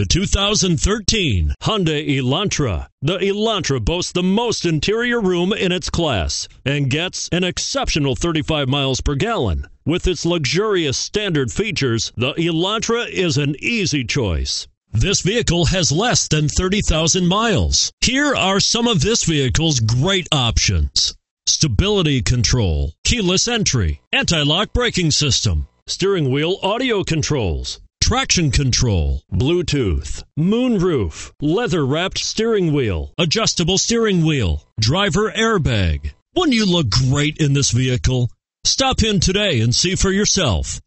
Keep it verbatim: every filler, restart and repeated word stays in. The two thousand thirteen Hyundai Elantra. The Elantra boasts the most interior room in its class and gets an exceptional thirty-five miles per gallon. With its luxurious standard features, the Elantra is an easy choice. This vehicle has less than thirty thousand miles. Here are some of this vehicle's great options: stability control, keyless entry, anti-lock braking system, steering wheel audio controls, traction control, Bluetooth, moonroof, leather-wrapped steering wheel, adjustable steering wheel, driver airbag. Wouldn't you look great in this vehicle? Stop in today and see for yourself.